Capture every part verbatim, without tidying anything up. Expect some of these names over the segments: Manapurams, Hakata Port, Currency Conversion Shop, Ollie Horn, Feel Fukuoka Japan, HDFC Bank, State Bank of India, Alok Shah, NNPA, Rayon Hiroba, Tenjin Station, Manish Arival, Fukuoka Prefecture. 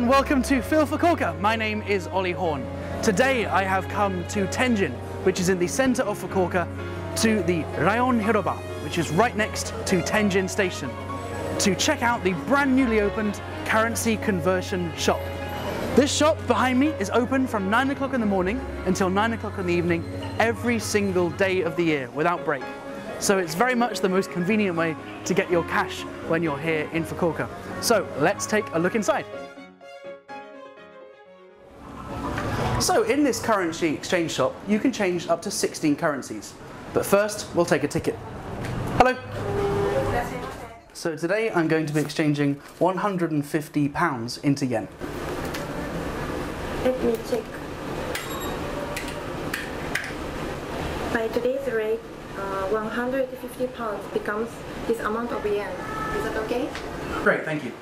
and welcome to Feel Fukuoka. My name is Ollie Horn. Today I have come to Tenjin, which is in the center of Fukuoka, to the Rayon Hiroba, which is right next to Tenjin Station, to check out the brand newly opened Currency Conversion Shop. This shop behind me is open from nine o'clock in the morning until nine o'clock in the evening every single day of the year without break. So it's very much the most convenient way to get your cash when you're here in Fukuoka. So let's take a look inside. So in this currency exchange shop, you can change up to sixteen currencies. But first, we'll take a ticket. Hello. So today I'm going to be exchanging one hundred fifty pounds into yen. Let me check. By today's rate, Uh, one hundred fifty pounds becomes this amount of yen. Is that okay? Great, thank you.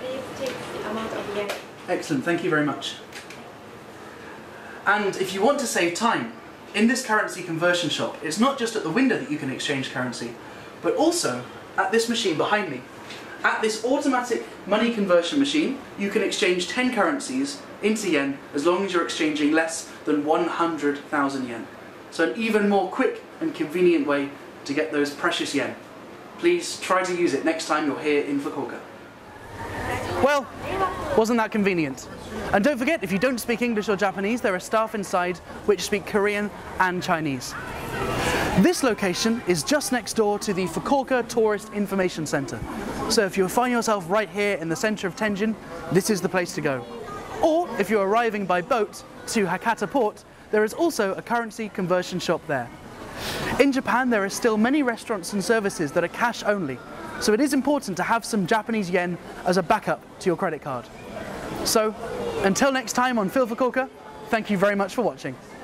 Please take the amount of yen. Excellent, thank you very much. And if you want to save time, in this currency conversion shop, it's not just at the window that you can exchange currency, but also at this machine behind me. At this automatic money conversion machine, you can exchange ten currencies into yen as long as you're exchanging less than one hundred thousand yen. So an even more quick and convenient way to get those precious yen. Please try to use it next time you're here in Fukuoka. Well, wasn't that convenient? And don't forget, if you don't speak English or Japanese, there are staff inside which speak Korean and Chinese. This location is just next door to the Fukuoka Tourist Information Center. So if you find yourself right here in the center of Tenjin, this is the place to go. Or if you're arriving by boat to Hakata Port, there is also a currency conversion shop there. In Japan, there are still many restaurants and services that are cash only. So it is important to have some Japanese yen as a backup to your credit card. So until next time on Feel Fukuoka, thank you very much for watching.